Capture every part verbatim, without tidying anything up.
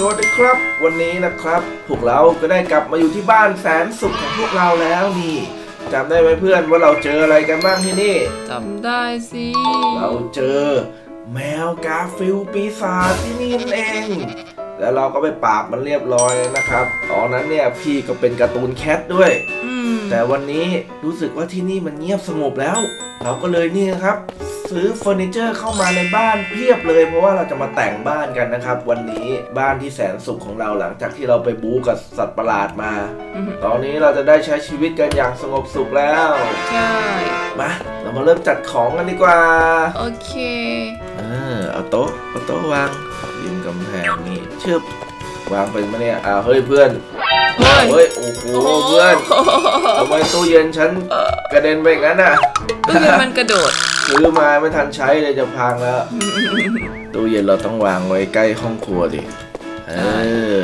สวัสดีครับวันนี้นะครับพวกเราก็ได้กลับมาอยู่ที่บ้านแสนสุขของพวกเราแล้วนี่จำได้ไหมเพื่อนว่าเราเจออะไรกันบ้างที่นี่จำได้สิเราเจอแมวgarfieldปีศาจที่นี่นั่นเองแล้วเราก็ไปปราบมันเรียบร้อยนะครับตอนนั้นเนี่ยพี่ก็เป็นการ์ตูนแคทด้วยแต่วันนี้รู้สึกว่าที่นี่มันเงียบสงบแล้วเราก็เลยนี่นะครับซื้อเฟอร์นิเจอร์เข้ามาในบ้านเพียบเลยเพราะว่าเราจะมาแต่งบ้านกันนะครับวันนี้บ้านที่แสนสุขของเราหลังจากที่เราไปบู๊กับสัตว์ประหลาดมาตอนนี้เราจะได้ใช้ชีวิตกันอย่างสงบสุขแล้วใช่มาเรามาเริ่มจัดของกันดีกว่าโอเคเออเอาโต๊ะเอาโต๊ะวางริมกำแพงนี่เชือบวางไปมาเนี่ยอ่าเฮ้ยเพื่อนเฮ้ยโอ้โหเพื่อนทำไมตู้เย็นฉันกระเด็นไปอย่างนั้นอ่ะตู้เย็นมันกระโดดซื้อมาไม่ทันใช้เลยจะพังแล้วตู้เย็นเราต้องวางไว้ใกล้ห้องครัวดิเออ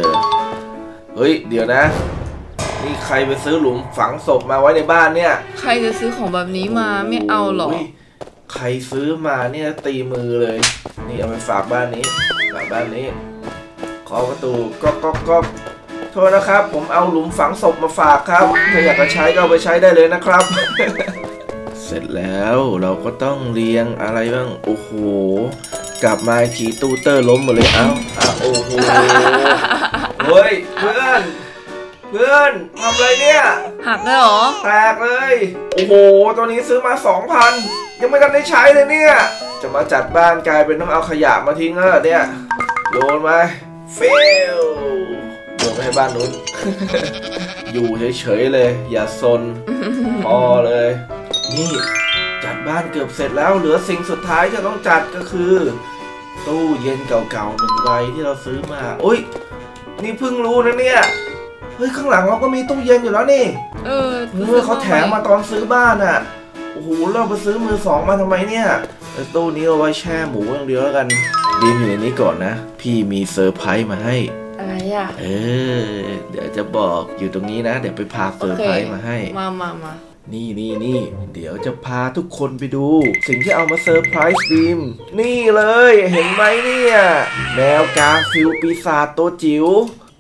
เฮ้ยเดี๋ยวนะนี่ใครไปซื้อหลุมฝังศพมาไว้ในบ้านเนี่ยใครจะซื้อของแบบนี้มาไม่เอาหรอใครซื้อมาเนี่ยตีมือเลยนี่เอาไปฝากบ้านนี้ฝากบ้านนี้ขอประตูก๊อกก๊อกก๊อกโทษนะครับผมเอาหลุมฝังศพมาฝากครับถ้าอยากจะใช้ก็เอาไปใช้ได้เลยนะครับเสร็จแล้วเราก็ต้องเรียงอะไรบ้างโอ้โหกลับมาทีตู้เตอร์ล้มหมดเลยเอ้าโอ้โหเฮ้ยเพื่อนเพื่อนทำอะไรเนี่ยหักเลยเหรอแตกเลยโอ้โหตัวนี้ซื้อมาสองพันยังไม่ได้ใช้เลยเนี่ยจะมาจัดบ้านกลายเป็นต้องเอาขยะมาทิ้งแล้วเนี่ยโยนไหมฟิวโยนไปให้บ้านนู้นอยู่เฉยๆเลยอย่าซนพอเลยนี่จัดบ้านเกือบเสร็จแล้วเหลือสิ่งสุดท้ายที่ต้องจัดก็คือตู้เย็นเก่าๆหนึ่งใบที่เราซื้อมาอุ้ยนี่เพิ่งรู้นะเนี่ยเฮ้ยข้างหลังเราก็มีตู้เย็นอยู่แล้วนี่เออเมื่อเขาแถมมาตอนซื้อบ้านอ่ะโอ้โหเราไปซื้อมือสองมาทำไมเนี่ยตู้นี้เอาไว้แช่หมูอย่างเดียวแล้วกันดีอยู่ในนี้ก่อนนะพี่มีเซอร์ไพรส์มาให้อะไรอ่ะเออเดี๋ยวจะบอกอยู่ตรงนี้นะเดี๋ยวไปพาเซอร์ไพรส์มาให้มามามานี่นี่นี่เดี๋ยวจะพาทุกคนไปดูสิ่งที่เอามาเซอร์ไพรส์ดีมนี่เลยเห็นไหมเนี่ยแมวgarfieldปีศาจตัวจิ๋ว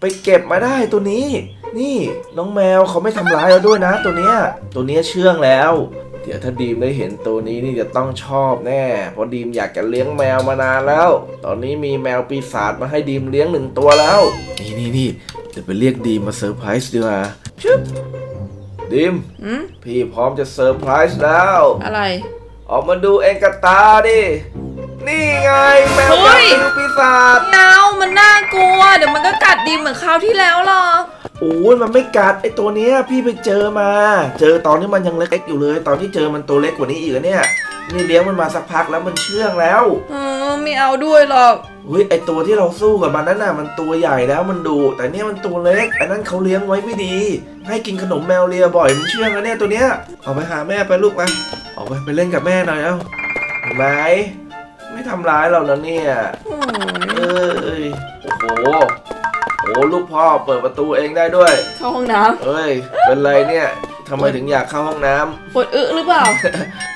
ไปเก็บมาได้ตัวนี้นี่น้องแมวเขาไม่ทำร้ายเราด้วยนะตัวเนี้ยตัวเนี้ยเชื่องแล้วเดี๋ยวถ้าดีมได้เห็นตัวนี้นี่จะต้องชอบแน่เพราะดีมอยากจะเลี้ยงแมวมานานแล้วตอนนี้มีแมวปีศาจมาให้ดีมเลี้ยงหนึ่งตัวแล้วนี่นี่นี่เดี๋ยวไปเรียกดีมมาเซอร์ไพรส์ดีกว่าชึบดีมพี่พร้อมจะเซอร์ไพรส์แล้วอะไรออกมาดูเองกับตาดินี่ไงแมวgarfieldปีศาจแมวมันน่ากลัวเดี๋ยวมันก็กัดดีมเหมือนคราวที่แล้วหรอกโอ้ยมันไม่กัดไอตัวเนี้ยพี่ไปเจอมาเจอตอนนี้มันยังเล็กๆอยู่เลยตอนที่เจอมันตัวเล็กกว่านี้อีกเนี่ยนี่เลี้ยงมันมาสักพักแล้วมันเชื่องแล้วอือไม่เอาด้วยหรอกอุ้ยไอตัวที่เราสู้กับมันนั่นน่ะมันตัวใหญ่แล้วมันดุแต่เนี่ยมันตัวเล็กอันนั้นเขาเลี้ยงไว้ไม่ดีให้กินขนมแมวเลียบ่อยมันเชื่องแล้วเนี่ยตัวเนี้ยออกไปหาแม่ไปลูกไปออกไปไปเล่นกับแม่หน่อยเอ้าเห็นไหมไม่ทำร้ายเราแล้วเนี่ยเอ้ยโอ้โหโอ้ลูกพ่อเปิดประตูเองได้ด้วยเข้าห้องน้ำเฮ้ยเป็นไรเนี่ยทำไมถึงอยากเข้าห้องน้ำปวดอึหรือเปล่า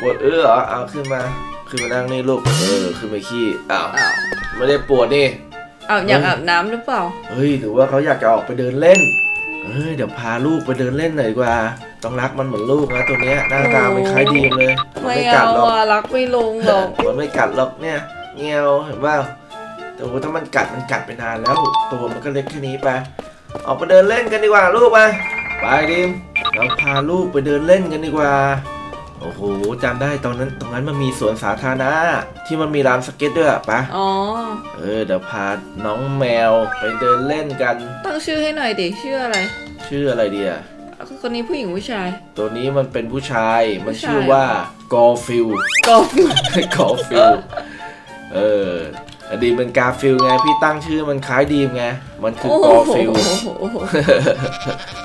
ปวดอึเหรอเอาขึ้นมาขึ้นมานั่งนี่ลูกเออขึ้นไปขี้อ้าวไม่ได้ปวดนี่อ้าวอยากอาบน้ำหรือเปล่าเฮ้ยหรือว่าเขาอยากจะออกไปเดินเล่นเฮ้ยเดี๋ยวพาลูกไปเดินเล่นหน่อยกว่าต้องรักมันเหมือนลูกนะตัวเนี้ยหน้าตามันคล้ายดีเลยไม่กัดหรอกรักไม่ลงหรอกมันไม่กัดหรอกเนี่ยเงี้ยวเห็นป่าวแต่ว่าถ้ามันกัดมันกัดไปนานแล้วตัวมันก็เล็กแค่นี้ไปออกไปเดินเล่นกันดีกว่าลูกไปไปดิมเราพาลูกไปเดินเล่นกันดีกว่าโอ้โหจำได้ตอนนั้นตรงนั้นมันมีสวนสาธารณะที่มันมีลานสเก็ตด้วยปะอ๋อเออเดี๋ยวพาน้องแมวไปเดินเล่นกันตั้งชื่อให้หน่อยดิชื่ออะไรชื่ออะไรดีอะคนนี้ผู้หญิงผู้ชายตัวนี้มันเป็นผู้ชายมันชื่อว่าgarfield garfield garfieldเออดีมเป็นgarfieldไงพี่ตั้งชื่อมันคล้ายดีมไงมันคือgarfield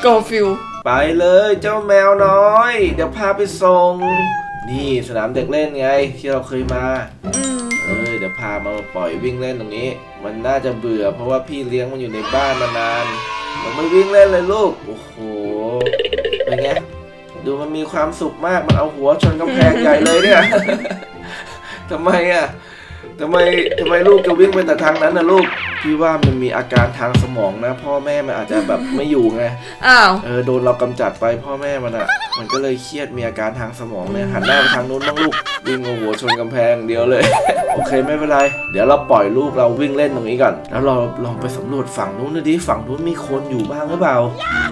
garfieldไปเลยเจ้าแมวน้อยเดี๋ยวพาไปส่งนี่สนามเด็กเล่นไงที่เราเคยมาเอ้ยเดี๋ยวพามาปล่อยวิ่งเล่นตรงนี้มันน่าจะเบื่อเพราะว่าพี่เลี้ยงมันอยู่ในบ้านมานานมันไม่วิ่งเล่นเลยลูกโอ้โหเป็นไงดูมันมีความสุขมากมันเอาหัวชนกำแพงใหญ่เลยเนี่ยทำไมอ่ะ ทำไมทำไมลูกจะวิ่งไปแต่ทางนั้นนะลูกพี่ว่ามันมีอาการทางสมองนะพ่อแม่มันอาจจะแบบไม่อยู่ไงอ้าวเออโดนเรากำจัดไปพ่อแม่มันอ่ะมันก็เลยเครียดมีอาการทางสมองเลยหันหน้าไปทางนู้นบ้างลูกวิ่งเอาหัวชนกำแพงเดียวเลยโอเคไม่เป็นไรเดี๋ยวเราปล่อยลูกเราวิ่งเล่นตรงนี้ก่อนแล้วเราลองไปสำรวจฝั่งนู้นดิฝั่งนู้นมีคนอยู่บ้างหรือเปล่า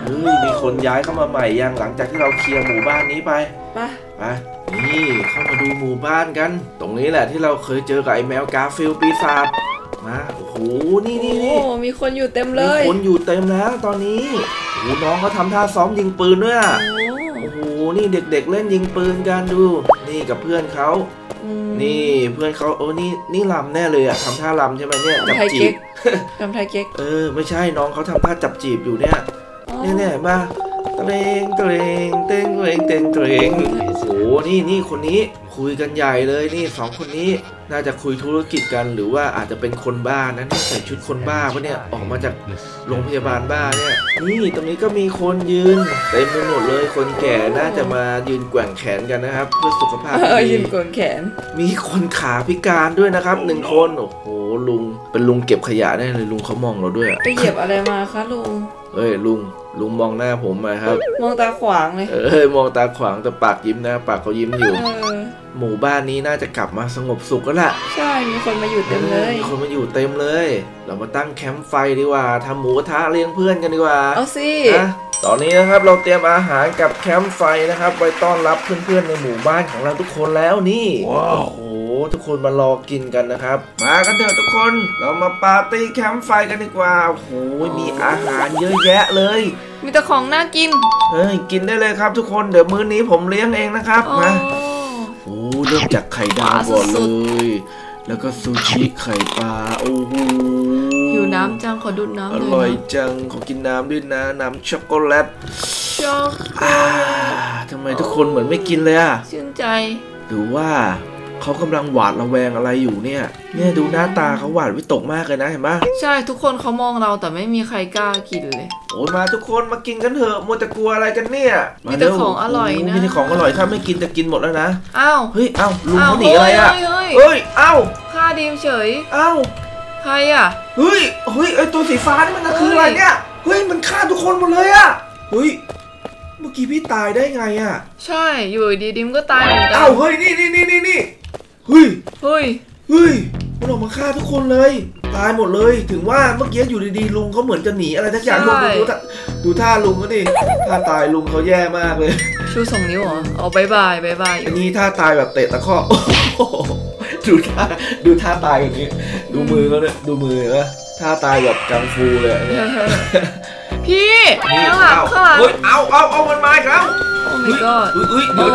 เฮ้ยมีคนย้ายเข้ามาใหม่ยังหลังจากที่เราเคลียร์หมู่บ้านนี้ไปไปไปนี่เข้ามาดูหมู่บ้านกันตรงนี้แหละที่เราเคยเจอกับไอ้แมวGarfieldปีศาจมาโอ้โหนี่นี่นี่มีคนอยู่เต็มเลยมีคนอยู่เต็มแล้วตอนนี้โอ้โหน้องเขาทำท่าซ้อมยิงปืนด้วยอ่ะโอ้โหนี่เด็กๆเล่นยิงปืนกันดูนี่กับเพื่อนเขานี่เพื่อนเขาโอ้นี่นี่ลำแน่เลยอ่ะทำท่าลำใช่ไหมเนี่ยจับจีบทำท่าเก๊กเออไม่ใช่น้องเขาทำท่าจับจีบอยู่เนี่ยเนี่ยๆมาเตงเตงเตงเตงเตงเตงโอ้โหนี่นี่คนนี้คุยกันใหญ่เลยนี่สองคนนี้น่าจะคุยธุรกิจกันหรือว่าอาจจะเป็นคนบ้านะนี่ใส่ชุดคนบ้าปะเนี่ยออกมาจากโรงพยาบาลบ้าเนี่ยนี่ตรงนี้ก็มีคนยืนเต็มไปหมดเลยคนแก่น่าจะมายืนแกว่งแขนกันนะครับเพื่อสุขภาพยืนแกว่งแขนมีคนขาพิการด้วยนะครับหนึ่งคนโอ้โหลุงเป็นลุงเก็บขยะแน่เลยลุงเขามองเราด้วยไปเหยียบอะไรมาคะลุงเอ้ยลุงลุงมองหน้าผมมาครับมองตาขวางเลยเอ้ยมองตาขวางแต่ปากยิ้มนะปากเขายิ้มอยู่หมู่บ้านนี้น่าจะกลับมาสงบสุขแล้วล่ะใช่มีคนมาอยู่เต็มเลยมีคนมาอยู่เต็มเลยเรามาตั้งแคมป์ไฟดีกว่าทำหมูกระทะเลี้ยงเพื่อนกันดีกว่าเอาสิตอนนี้นะครับเราเตรียมอาหารกับแคมป์ไฟนะครับไว้ต้อนรับเพื่อนๆในหมู่บ้านของเราทุกคนแล้วนี่ว้าวโอ้ทุกคนมารอกินกันนะครับมากันเถอะทุกคนเรามาปาร์ตี้แคมป์ไฟกันดีกว่าโอ้โหมีอาหารเยอะแยะเลยมีแต่ของน่ากินเฮ้ยกินได้เลยครับทุกคนเดี๋ยวมื้อนี้ผมเลี้ยงเองนะครับมาโอ้เริ่มจากไข่ดาวก่อนเลยแล้วก็ซูชิไข่ปลาโอ้โหหิวน้ำจังขอดูดน้ำเลยอร่อยจังขอกินน้ำด้วยนะน้ำช็อกโกแลตช็อกโกแลตทำไมทุกคนเหมือนไม่กินเลยอ่ะชื่นใจหรือว่าเขากำลังหวาดระแวงอะไรอยู่เนี่ยเนี่ยดูหน้าตาเขาหวาดวิตกมากเลยนะเห็นปะใช่ทุกคนเขามองเราแต่ไม่มีใครกล้ากินเลยโอ้ยมาทุกคนมากินกันเถอะมัวแต่กลัวอะไรกันเนี่ยมีแต่ของอร่อยนะมีแต่ของอร่อยถ้าไม่กินจะกินหมดแล้วนะอ้าวเฮ้ยอ้าวลุงเขาหนีอะไรอ่ะเฮ้ยอ้าวฆ่าดีมเฉยอ้าวใครอ่ะเฮ้ยเฮ้ยไอตัวสีฟ้านี่มันคืออะไรเนี่ยเฮ้ยมันฆ่าทุกคนหมดเลยอ่ะเฮ้ยเมื่อกี้พี่ตายได้ไงอ่ะใช่อยู่ดีดิมก็ตายเหมือนกันอ้าวเฮ้ยนี่นี่นี่นี่เฮ้ยเฮ้ยเฮ้ยมันออกมาฆ่าทุกคนเลยตายหมดเลยถึงว่าเมื่อกี้อยู่ดีๆลุงเขาเหมือนจะหนีอะไรสักอย่างดูท่าดูท่าลุงเขาดิท่าตายลุงเขาแย่มากเลยชูสองนิ้วเหรอเอาบายบายบายบายอันนี้ท่าตายแบบเตะตะข้อดูท่าดูท่าตายอย่างนี้ดูมือเขาเนี่ยดูมือนะท่าตายแบบกังฟูเลยพี่ข้างหลังข้างหลังเอาเอาเอามันมาครับโอ้ยเฮ้ยเดี๋ยว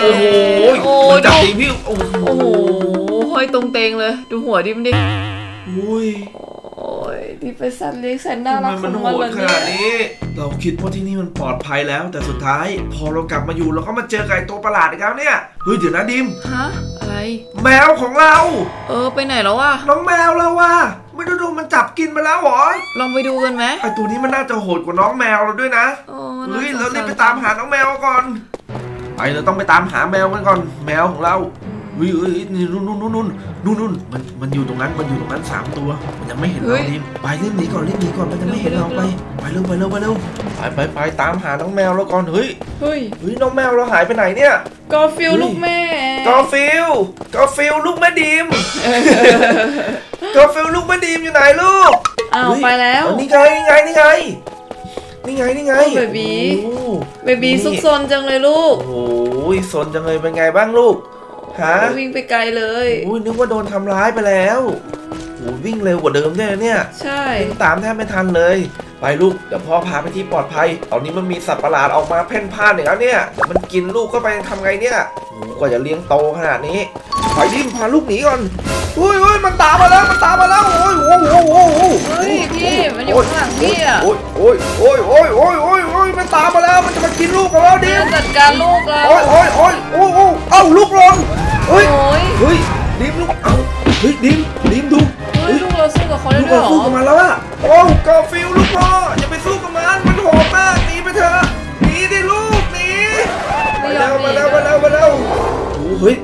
โอ้โหมันจับตีพี่โอ้โหห้อยตรงเตงเลยดูหัวดิมันดิอุ้ยโอ้ยดิเป็นสัตว์เลี้ยงแสนน่ารักมันโหดขนาดนี้เราคิดว่าที่นี่มันปลอดภัยแล้วแต่สุดท้ายพอเรากลับมาอยู่เราก็มาเจอไก่ตัวประหลาดอีกแล้วเนี่ยเฮ้ยเดี๋ยวนะดิมฮะอะไรแมวของเราเออไปไหนแล้ววะน้องแมวเราวะไม่ดูดูมันจับกินไปแล้วหรอลองไปดูกันไหมไอตัวนี้มันน่าจะโหดกว่าน้องแมวเราด้วยนะเฮ้ยเราเนี่ยไปตามหาน้องแมวก่อนไปเราต้องไปตามหาแมวกันก่อนแมวของเราวิวนี่นุ่นนุ่นนุ่นนุ่นนุ่นมันมันอยู่ตรงนั้นมันอยู่ตรงนั้นสามตัวมันยังไม่เห็นเราดิไปเรื่องนี้ก่อนเรื่องนี้ก่อนมันจะไม่เห็นเราไปไปเร็วไปเร็วไปเร็วไปไปไปตามหาน้องแมวแล้วก่อนเฮ้ยเฮ้ยเฮ้ยน้องแมวเราหายไปไหนเนี่ยGarfieldลูกแม่Garfield Garfieldลูกแม่ดิมGarfieldลูกแม่ดิมอยู่ไหนลูกอ้าวไปแล้วนี่ไงนี่ไงนี่ไงนี่ไงนี่ไงเบบีเบบีซุกซนจังเลยลูกโอ้ยซนจังเลยเป็นไงบ้างลูกฮะวิ่งไปไกลเลยอุ้ยนึกว่าโดนทำร้ายไปแล้วโอ้ยวิ่งเร็วกว่าเดิมด้วยเนี่ยใช่ตามแทบไม่ทันเลยไปลูกเดี๋ยวพ่อพาไปที่ปลอดภัยตอนนี้มันมีสัตว์ประหลาดออกมาเพ่นพ่านอย่างนั้นเนี่ยมันกินลูกก็ไปทำไงเนี่ยกว่าจะเลี้ยงโตขนาดนี้ไปดิ้นพาลูกหนีก่อนอุ้ยอุ้ยมันตามมาแล้วมันตามมาแล้วโอ้ยโอ้ยโอ้ยโอ้ยโอ้ยเฮ้ยพี่มันอยู่ข้างหลังพี่อ่ะโอ้ยโอ้ยโอ้ยโอ้ยโอ้ยโอ้ยโอ้ยมันตามมาแล้วมันจะมากินลูกของเราดิ้นจัดการลูกเราโอ้ยโอ้ยโอ้ยโอ้ยโอ้ยเอ้าลูกลงเฮ้ยเฮ้ยดิ้นลูกเอ้าเฮ้ยดิ้นดิ้นดูลูกเราสู้กับเขาได้ด้วยหรอสู้กับมันแล้วอ่ะโอ้Garfieldลูกพ่ออย่าไปสู้กับมันมันโหดมากหนีไปเถอะหนีดิลูกหนีมาแล้วมาแล้วมาแล้วมาแล้วโอ้เฮ้ย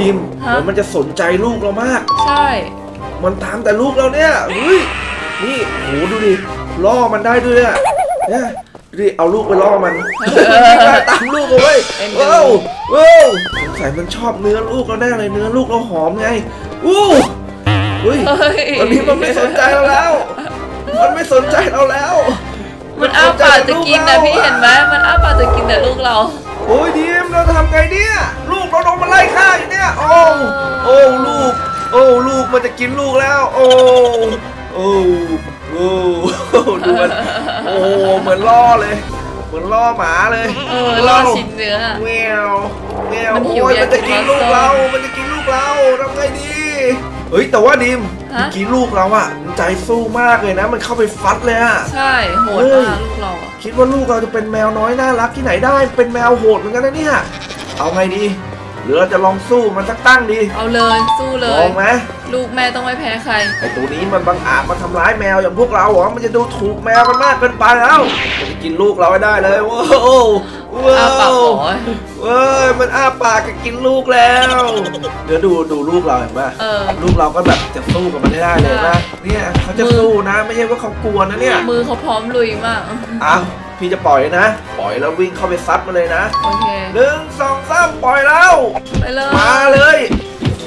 ดีมเดี๋ยวมันจะสนใจลูกเรามากใช่มันตามแต่ลูกเราเนี่ยเฮ้ยนี่โหดูดิล่อมันได้ด้วยเนี่ยเนี่ยดิเอาลูกไปล่อมันตามลูกเอาไว้ว้าวว้าวสงสัยมันชอบเนื้อลูกเราแน่เลยเนื้อลูกเราหอมไงอู้อุ้ยตอนนี้มันไม่สนใจเราแล้วมันไม่สนใจเราแล้วมันอ้าปากจะกินนะพี่เห็นไหมมันอ้าปากจะกินแต่ลูกเราโอ้ยดิมเราทำไงเนี่ยลูกเราโดนมันไล่ฆ่าอยู่เนี่ยโอ้โอ้ลูกโอ้ลูกมันจะกินลูกแล้วโอ้โอ้โอ้ดูมันโอ้เหมือนล่อเลยเหมือนล่อหมาเลยเออล่อชิ้นเนื้อแมวแมวโอ้ยมันจะกินลูกเรามันจะกินลูกเราทำไงดีเฮ้ยแต่ว่าดิมเมื่อกี้ลูกเราอ่ะใจสู้มากเลยนะมันเข้าไปฟัดเลยอ่ะใช่โหดมากลูกเราคิดว่าลูกเราจะเป็นแมวน้อยน่ารักที่ไหนได้เป็นแมวโหดเหมือนกันนะเนี่ยเอาไงดีหรือเราจะลองสู้มันสักตั้งดีเอาเลยสู้เลยลองไหมลูกแม่ต้องไม่แพ้ใครไอตัวนี้มันบังอาจมาทำร้ายแมวอย่างพวกเราเหรอมันจะดูถูกแมวมันมากเกินไปแล้วมันจะกินลูกเราให้ได้เลยว้าวอ้าปากหอยเว้ยมันอ้าปากจะกินลูกแล้วเดี๋ยวดูดูลูกเราเห็นป่ะลูกเราก็แบบจะสู้กับมันได้เลยนะเนี่ยเขาจะสู้นะไม่ใช่ว่าเขากลัวนะเนี่ยมือเขาพร้อมลุยมากอ้าวพี่จะปล่อยนะปล่อยแล้ววิ่งเข้าไปซัดมันเลยนะโอเคหนึ่งสองสามปล่อยแล้วไปเลยมาเลย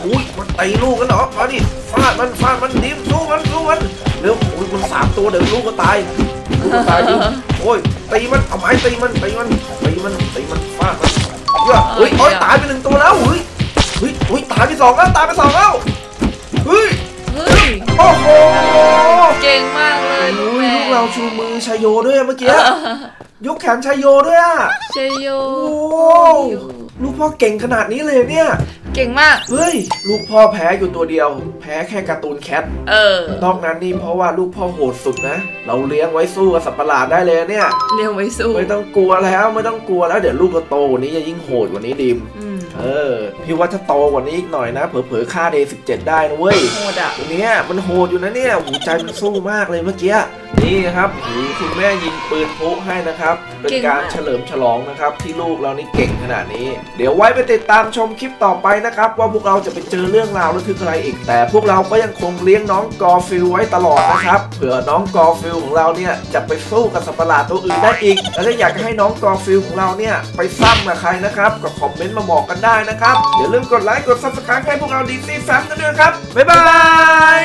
อุ้ยมันตีลูกกันเหรอมาดิฟาดมันฟาดมันดิ้มสู้มันสู้มันเร็วอุ้ยมันสามตัวเดี๋ยวลูกก็ตายลูกก็ตายดิโอ้ยตีมันเอาไม้ตีมันตีมันตีมันตีมันฟาดมันเยอะอุ้ยโอ้ยตายไปหนึ่งตัวแล้วอุ้ยอุ้ยอุ้ยตายไปสองแล้วตายไปสองแล้วอุ้ยโอ้โหเก่งมากเลยลูกเราชูมือชายโยด้วยเมื่อกี้ยกแขนชายโยด้วยอ่ะชายโยลูกพ่อเก่งขนาดนี้เลยเนี่ยเก่งมากเฮ้ยลูกพ่อแพ้อยู่ตัวเดียวแพ้แค่การ์ตูนแคทเออนอกนั้นนี่เพราะว่าลูกพ่อโหดสุดนะเราเลี้ยงไว้สู้กับสัตว์ประหลาดได้เลยเนี่ยเลี้ยงไว้สู้ไม่ต้องกลัวแล้วไม่ต้องกลัวแล้วเดี๋ยวลูกก็โตวันนี้จะยิ่งโหดกว่านี้ดิมเออพี่ว่าถ้าโตกว่านี้อีกหน่อยนะเผลอๆค่าเดย์สิบเจ็ดได้นะเว้ยโหดอ่ะตัวเนี้ยมันโหดอยู่นะเนี่ยหัวใจมันสู้มากเลยเมื่อกี้นี่ครับคุณแม่ยิงปืนพลุให้นะครับเป็นการเฉลิมฉลองนะครับที่ลูกเรานี่เก่งขนาดนี้เดี๋ยวไว้ไปติดตามชมคลิปต่อไปนะครับว่าพวกเราจะไปเจอเรื่องราวระทึกอะไรอีกแต่พวกเราก็ยังคงเลี้ยงน้องกอร์ฟิลด์ไว้ตลอดนะครับเผื่อน้องกอร์ฟิลด์ของเราเนี่ยจะไปสู้กับสัตว์ประหลาดตัวอื่นได้อีกแล้วถ้าอยากให้น้องกอร์ฟิลด์ของเราเนี่ยไปซ้ำกับใครนะครับก็คอมเมนต์มาบอกกันได้นะครับอย่าลืมกดไลค์กดซับสไครป์ให้พวกเราดีซี่แฟมกันด้วยครับบ๊ายบาย